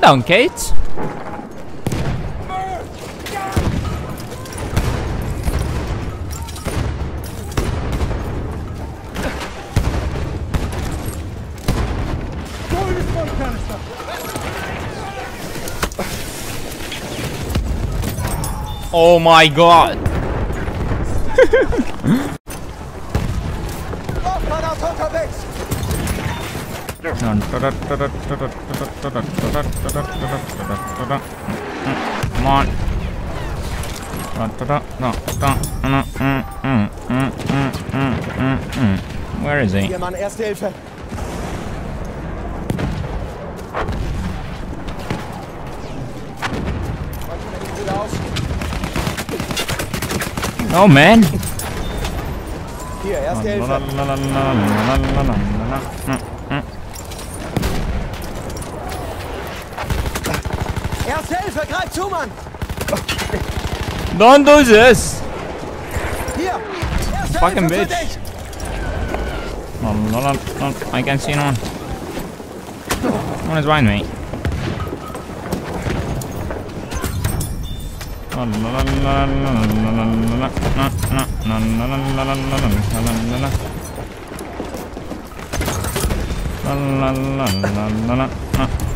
Calm down, Kate. Oh my god. Come on. Where is he? Oh man. Here, Erste Hilfe. Erste Hilfe, greif zu, Mann. Don't do this. Here. Fucking bitch. I can't see no one. One is behind me.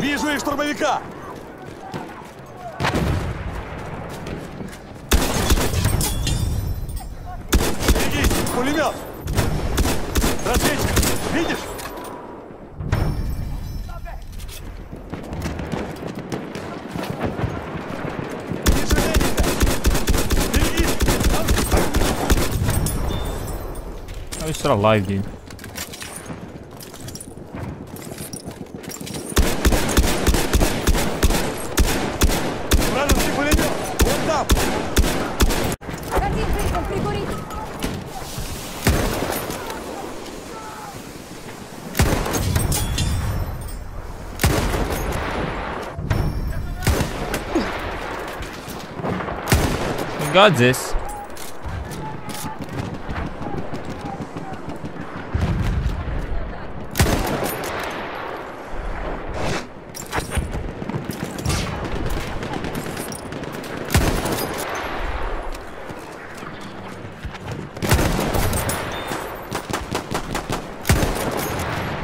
Вижу их штурмовика. Пулемет! Разведчик! Видишь? How is that alive, dude? Got this.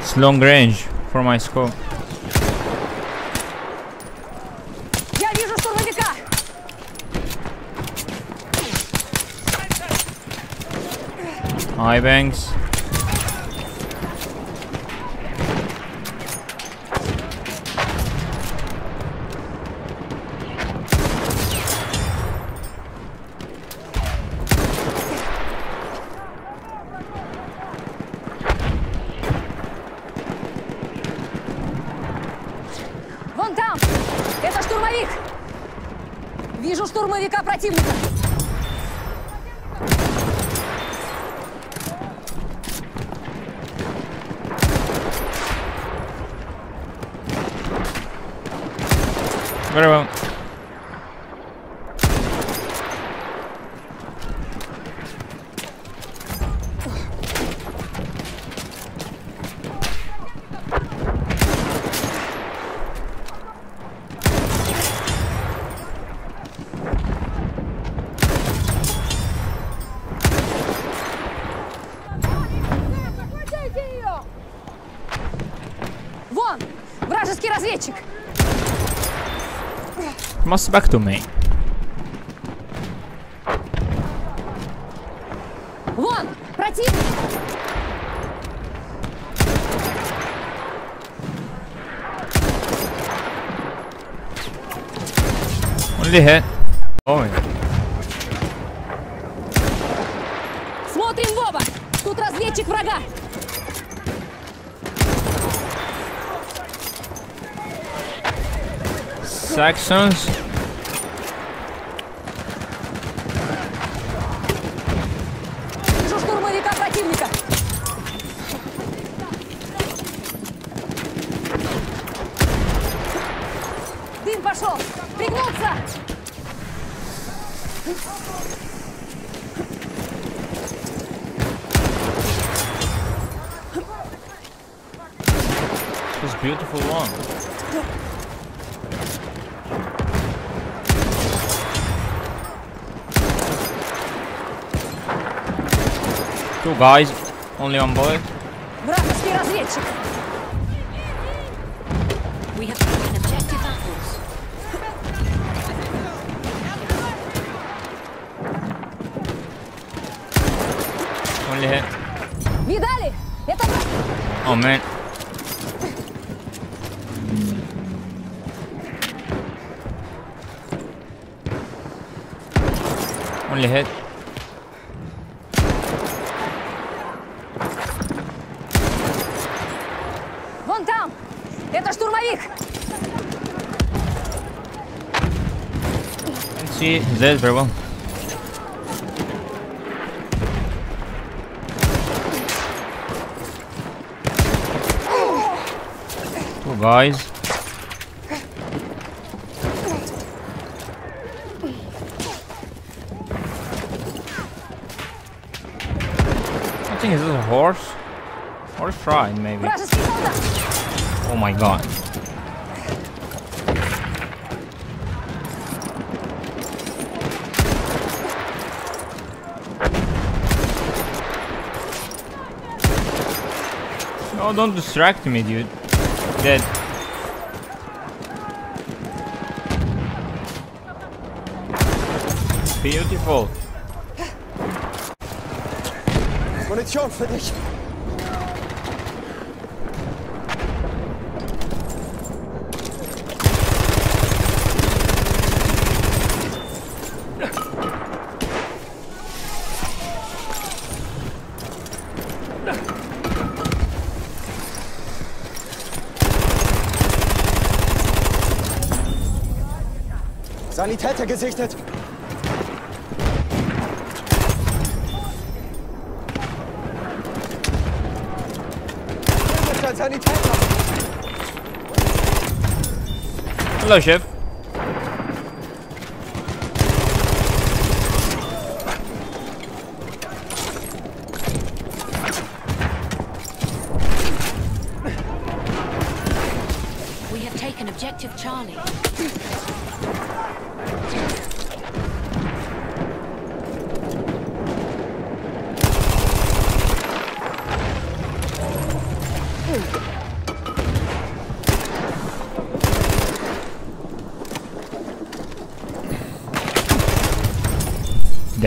It's long range for my scope. Hi, Banks. Вон там! Это штурмовик! Вижу штурмовика противника! Very well. Вон, вражеский разведчик. Must back to me. Вон, противник! Only hit. Oh my god. Смотрим в оба. Тут разведчик врага. Saxons. Вижу штурмовика противника. Дым пошел. Пригнуться. This beautiful one. Two guys, only one boy. We have taken objective apples. Only hit. Oh man. Only hit. He's dead very well. Two guys. I think this is a horse. Horse shrine, maybe. Oh my god. Oh, don't distract me, dude. Dead. Beautiful. When it's your finish. Sanitäter gesichtet. Hello, Chef. We have taken objective Charlie.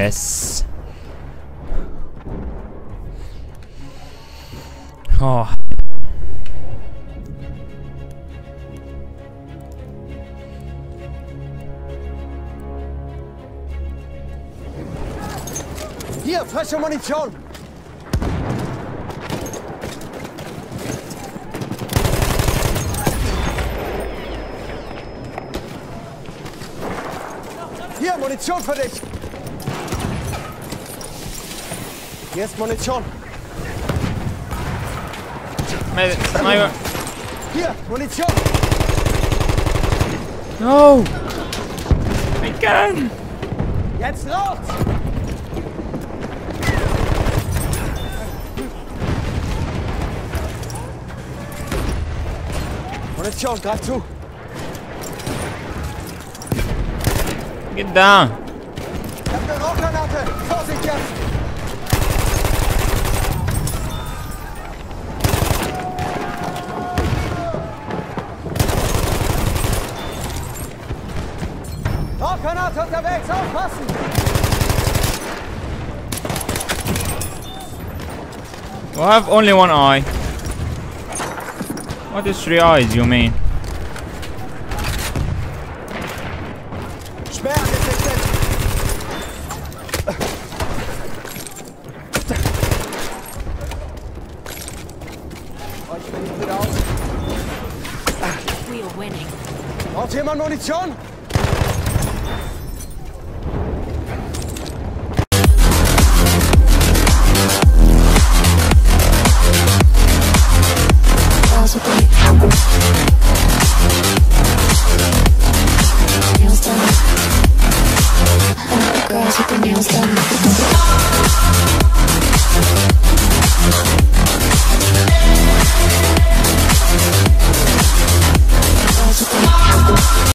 Yes. Oh. Hier, frische Munition. Hier, Munition für dich. Yes, Munition. Sniper. Here, Munition. No. I can. Jetzt los. Munition, greif zu. Get down. Ich hab eine Rauchgranate. Vorsicht jetzt. Granate unterwegs, aufpassen! Well, I have only one eye. What is 3 eyes, you mean? Reichweite wieder aus. We're winning. Braucht jemand Munition? Girls with the nails done.